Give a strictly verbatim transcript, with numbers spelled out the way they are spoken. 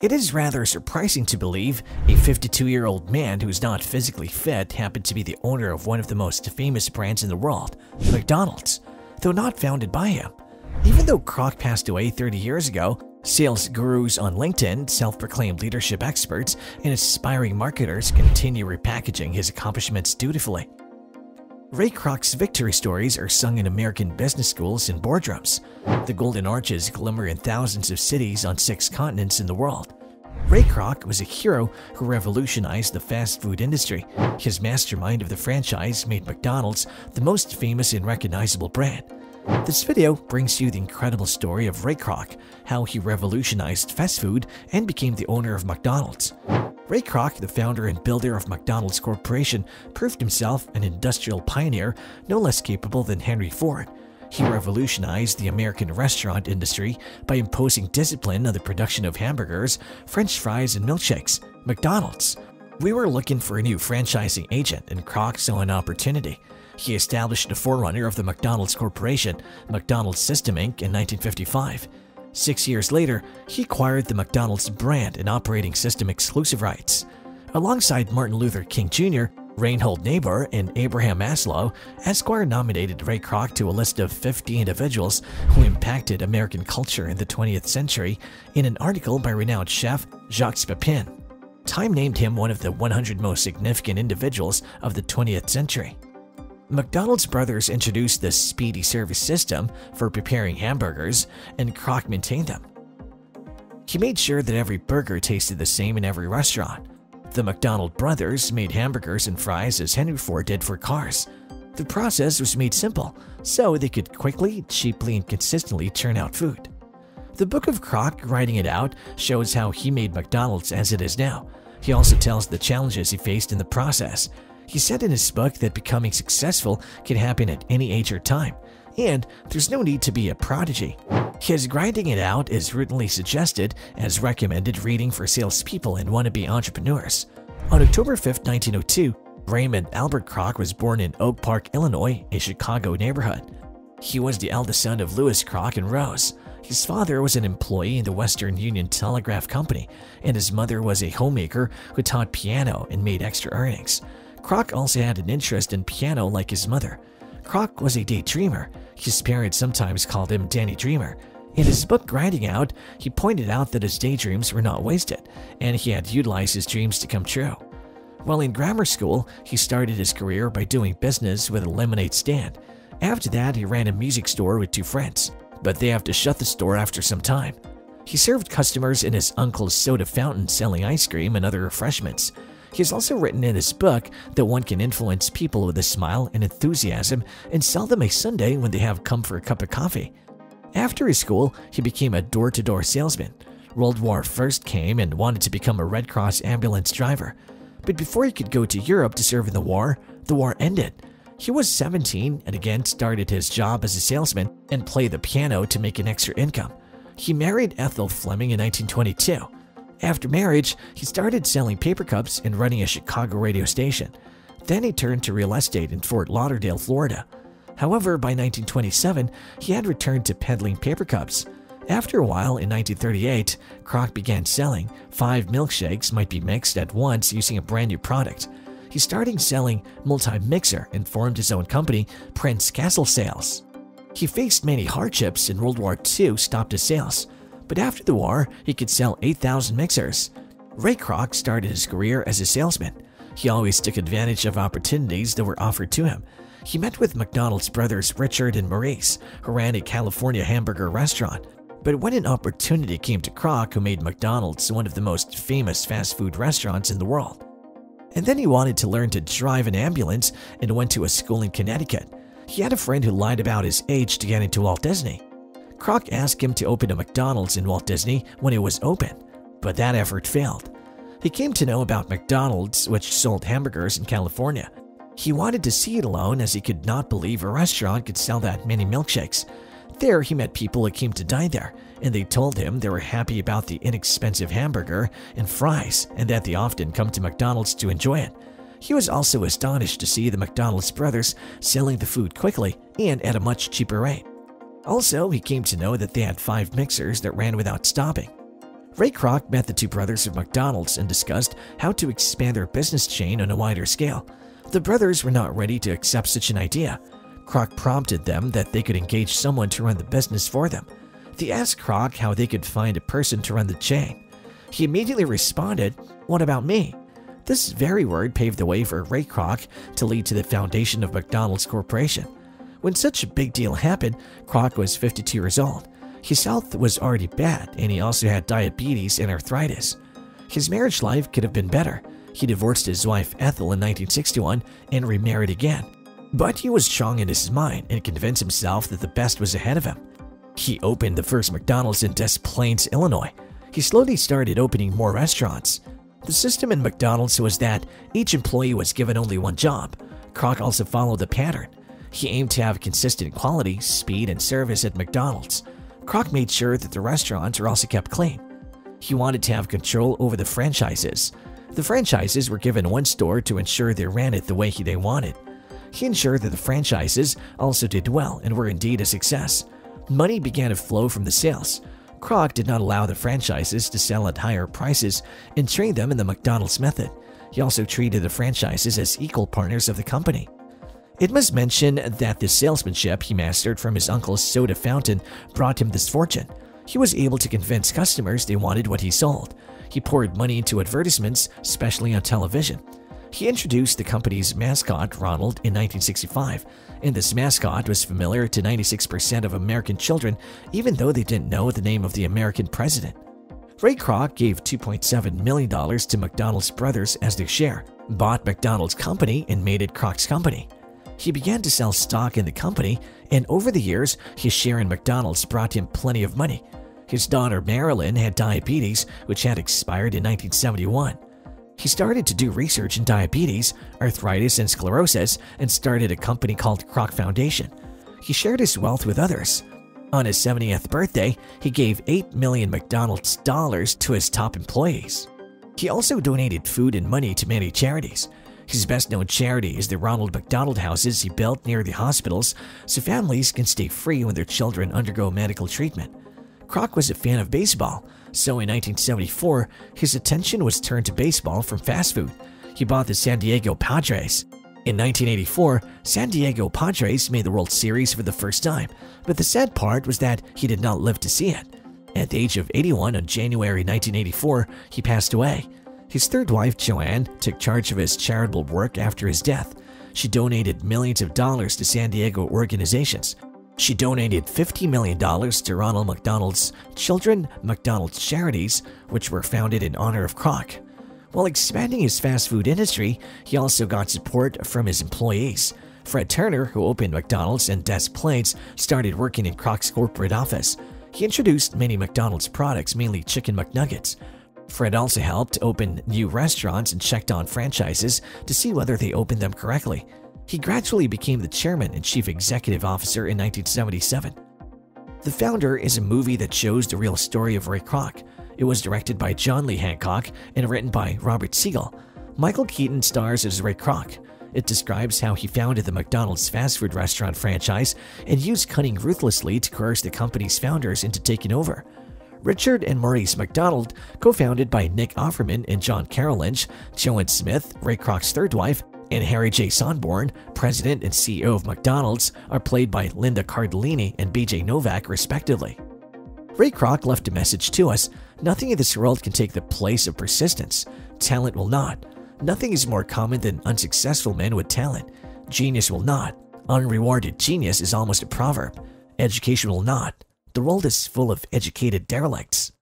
It is rather surprising to believe a fifty-two-year-old man who is not physically fit happened to be the owner of one of the most famous brands in the world, McDonald's, though not founded by him. Even though Kroc passed away thirty years ago, sales gurus on LinkedIn, self-proclaimed leadership experts, and aspiring marketers continue repackaging his accomplishments dutifully. Ray Kroc's victory stories are sung in American business schools and boardrooms. The golden arches glimmer in thousands of cities on six continents in the world. Ray Kroc was a hero who revolutionized the fast food industry. His mastermind of the franchise made McDonald's the most famous and recognizable brand. This video brings you the incredible story of Ray Kroc, how he revolutionized fast food and became the owner of McDonald's. Ray Kroc, the founder and builder of McDonald's Corporation, proved himself an industrial pioneer no less capable than Henry Ford. He revolutionized the American restaurant industry by imposing discipline on the production of hamburgers, French fries, and milkshakes. McDonald's. We were looking for a new franchising agent, and Kroc saw an opportunity. He established the forerunner of the McDonald's Corporation, McDonald's System Incorporated, in nineteen fifty-five. Six years later, he acquired the McDonald's brand and operating system exclusive rights. Alongside Martin Luther King Junior, Reinhold Niebuhr, and Abraham Maslow, Esquire nominated Ray Kroc to a list of fifty individuals who impacted American culture in the twentieth century in an article by renowned chef Jacques Pepin. Time named him one of the one hundred most significant individuals of the twentieth century. McDonald's brothers introduced the speedy service system for preparing hamburgers, and Kroc maintained them. He made sure that every burger tasted the same in every restaurant. The McDonald brothers made hamburgers and fries as Henry Ford did for cars. The process was made simple, so they could quickly, cheaply, and consistently churn out food. The book of Kroc, Writing It Out, shows how he made McDonald's as it is now. He also tells the challenges he faced in the process. He said in his book that becoming successful can happen at any age or time, and there's no need to be a prodigy. His Grinding It Out is routinely suggested as recommended reading for salespeople and wannabe entrepreneurs. On October fifth, nineteen oh two, Raymond Albert Kroc was born in Oak Park, Illinois, a Chicago neighborhood. He was the eldest son of Louis Kroc and Rose. His father was an employee in the Western Union Telegraph Company, and his mother was a homemaker who taught piano and made extra earnings. Kroc also had an interest in piano like his mother. Kroc was a daydreamer. His parents sometimes called him Danny Dreamer. In his book Grinding Out, he pointed out that his daydreams were not wasted, and he had utilized his dreams to come true. While in grammar school, he started his career by doing business with a lemonade stand. After that, he ran a music store with two friends, but they have to shut the store after some time. He served customers in his uncle's soda fountain selling ice cream and other refreshments. He has also written in his book that one can influence people with a smile and enthusiasm and sell them a sundae when they have come for a cup of coffee. After his school, he became a door-to-door salesman. World War One came and wanted to become a Red Cross ambulance driver. But before he could go to Europe to serve in the war, the war ended. He was seventeen and again started his job as a salesman and played the piano to make an extra income. He married Ethel Fleming in nineteen twenty-two. After marriage, he started selling paper cups and running a Chicago radio station. Then he turned to real estate in Fort Lauderdale, Florida. However, by nineteen twenty-seven, he had returned to peddling paper cups. After a while, in nineteen thirty-eight, Kroc began selling. Five milkshakes might be mixed at once using a brand new product. He started selling multi-mixer and formed his own company, Prince Castle Sales. He faced many hardships, and World War Two stopped his sales. But after the war, he could sell eight thousand mixers. Ray Kroc started his career as a salesman. He always took advantage of opportunities that were offered to him. He met with McDonald's brothers Richard and Maurice, who ran a California hamburger restaurant. But when an opportunity came to Kroc, who made McDonald's one of the most famous fast food restaurants in the world. And then he wanted to learn to drive an ambulance and went to a school in Connecticut. He had a friend who lied about his age to get into Walt Disney. Kroc asked him to open a McDonald's in Walt Disney when it was open, but that effort failed. He came to know about McDonald's, which sold hamburgers in California. He wanted to see it alone as he could not believe a restaurant could sell that many milkshakes. There he met people who came to dine there, and they told him they were happy about the inexpensive hamburger and fries and that they often come to McDonald's to enjoy it. He was also astonished to see the McDonald's brothers selling the food quickly and at a much cheaper rate. Also, he came to know that they had five mixers that ran without stopping. Ray Kroc met the two brothers of McDonald's and discussed how to expand their business chain on a wider scale. The brothers were not ready to accept such an idea. Kroc prompted them that they could engage someone to run the business for them. They asked Kroc how they could find a person to run the chain. He immediately responded, "What about me?" This very word paved the way for Ray Kroc to lead to the foundation of McDonald's Corporation. When such a big deal happened, Kroc was fifty-two years old. His health was already bad, and he also had diabetes and arthritis. His marriage life could have been better. He divorced his wife Ethel in nineteen sixty-one and remarried again. But he was strong in his mind and convinced himself that the best was ahead of him. He opened the first McDonald's in Des Plaines, Illinois. He slowly started opening more restaurants. The system in McDonald's was that each employee was given only one job. Kroc also followed the pattern. He aimed to have consistent quality, speed, and service at McDonald's. Kroc made sure that the restaurants were also kept clean. He wanted to have control over the franchises. The franchises were given one store to ensure they ran it the way they wanted. He ensured that the franchises also did well and were indeed a success. Money began to flow from the sales. Kroc did not allow the franchises to sell at higher prices and trained them in the McDonald's method. He also treated the franchises as equal partners of the company. It must mention that the salesmanship he mastered from his uncle's soda fountain brought him this fortune. He was able to convince customers they wanted what he sold. He poured money into advertisements, especially on television. He introduced the company's mascot, Ronald, in nineteen sixty-five, and this mascot was familiar to ninety-six percent of American children, even though they didn't know the name of the American president. Ray Kroc gave two point seven million dollars to McDonald's brothers as their share, bought McDonald's company, and made it Kroc's company. He began to sell stock in the company, and over the years, his share in McDonald's brought him plenty of money. His daughter, Marilyn, had diabetes, which had expired in nineteen seventy-one. He started to do research in diabetes, arthritis, and sclerosis, and started a company called Kroc Foundation. He shared his wealth with others. On his seventieth birthday, he gave eight million McDonald's dollars to his top employees. He also donated food and money to many charities. His best-known charity is the Ronald McDonald houses he built near the hospitals so families can stay free when their children undergo medical treatment. Kroc was a fan of baseball, so in nineteen seventy-four, his attention was turned to baseball from fast food. He bought the San Diego Padres. In nineteen eighty-four, San Diego Padres made the World Series for the first time, but the sad part was that he did not live to see it. At the age of eighty-one on January nineteen eighty-four, he passed away. His third wife, Joanne, took charge of his charitable work after his death. She donated millions of dollars to San Diego organizations. She donated fifty million dollars to Ronald McDonald's Children McDonald's Charities, which were founded in honor of Kroc. While expanding his fast food industry, he also got support from his employees. Fred Turner, who opened McDonald's in Des Plaines, started working in Kroc's corporate office. He introduced many McDonald's products, mainly Chicken McNuggets. Fred also helped open new restaurants and checked on franchises to see whether they opened them correctly. He gradually became the chairman and chief executive officer in nineteen seventy-seven. The Founder is a movie that shows the real story of Ray Kroc. It was directed by John Lee Hancock and written by Robert Siegel. Michael Keaton stars as Ray Kroc. It describes how he founded the McDonald's fast food restaurant franchise and used cunning ruthlessly to coerce the company's founders into taking over. Richard and Maurice McDonald, co-founded by Nick Offerman and John Carroll Lynch, Joan Smith, Ray Kroc's third wife, and Harry J. Sonborn, president and C E O of McDonald's, are played by Linda Cardellini and B J Novak, respectively. Ray Kroc left a message to us: nothing in this world can take the place of persistence. Talent will not. Nothing is more common than unsuccessful men with talent. Genius will not. Unrewarded genius is almost a proverb. Education will not. The world is full of educated derelicts.